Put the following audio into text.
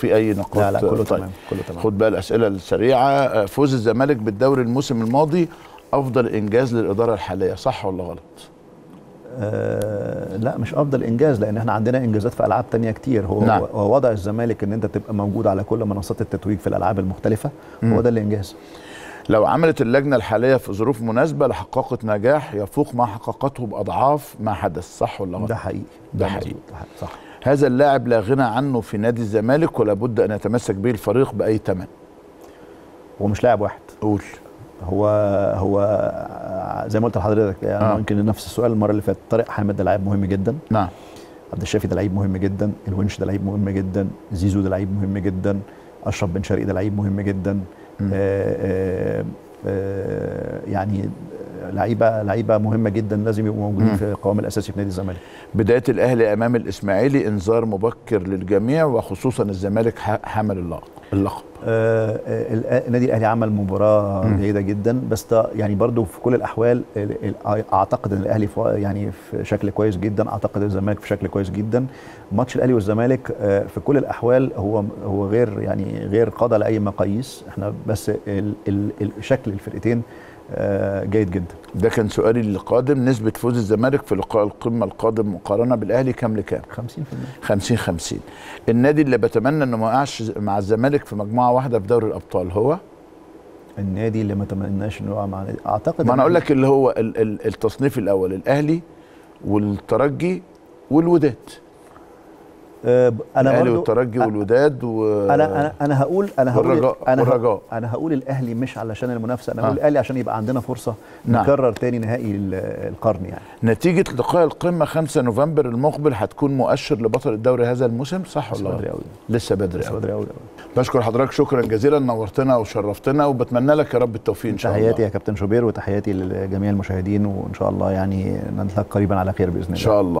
في أي نقاط؟ لا كله طيب. تمام كله تمام. خد بقى الأسئلة السريعة. فوز الزمالك بالدوري الموسم الماضي أفضل إنجاز للإدارة الحالية، صح ولا غلط؟ لا مش أفضل إنجاز، لأن احنا عندنا إنجازات في ألعاب تانية كتير. هو نعم. وضع الزمالك إن أنت تبقى موجود على كل منصات التتويج في الألعاب المختلفة هو ده الإنجاز. لو عملت اللجنة الحالية في ظروف مناسبة لحققت نجاح يفوق ما حققته بأضعاف ما حدث، صح ولا غلط؟ ده حقيقي ده حقيقي صح. هذا اللاعب لا غنى عنه في نادي الزمالك ولا بد ان يتمسك به الفريق باي ثمن. هو مش لاعب واحد. قول. هو زي ما قلت لحضرتك يعني يمكن نفس السؤال المره اللي فاتت. طارق حامد ده لعيب مهم جدا. نعم. عبد الشافي ده لعيب مهم جدا، الونش ده لعيب مهم جدا، زيزو ده لعيب مهم جدا، اشرف بن شرقي ده لعيب مهم جدا. يعني لعيبه مهمه جدا لازم يبقوا موجودين في القوام الاساسي في نادي الزمالك. بدايه الاهلي امام الاسماعيلي انذار مبكر للجميع وخصوصا الزمالك حمل اللقب. نادي الاهلي عمل مباراه جيده جدا، بس يعني برضو في كل الاحوال اعتقد ان الاهلي يعني في شكل كويس جدا، اعتقد الزمالك في شكل كويس جدا. ماتش الاهلي والزمالك في كل الاحوال هو غير يعني غير قادر لاي مقاييس. احنا بس شكل الفرقتين جيد جدا. ده كان سؤالي القادم، نسبة فوز الزمالك في لقاء القمة القادم مقارنة بالأهلي كام لكام؟ 50% 50-50. النادي اللي بتمنى انه ما يقعش مع الزمالك في مجموعة واحدة في دوري الأبطال هو؟ النادي اللي ما تمناش انه يقع مع اعتقد ما انا اقول لك اللي هو التصنيف الأول الأهلي والترجي والوداد. الاهلي والترجي والوداد و انا هقول الاهلي مش علشان المنافسه، انا هقول الاهلي عشان يبقى عندنا فرصه نكرر تاني نهائي القرن. يعني نتيجه لقاء القمه 5 نوفمبر المقبل هتكون مؤشر لبطل الدوري هذا الموسم، صح ولا لا؟ لسه بدري قوي. بشكر حضرتك شكرا جزيلا، نورتنا وشرفتنا وبتمنى لك يا رب التوفيق ان شاء الله. تحياتي يا كابتن شوبير وتحياتي لجميع المشاهدين، وان شاء الله يعني نلتقي قريبا على خير باذن الله. ان شاء الله.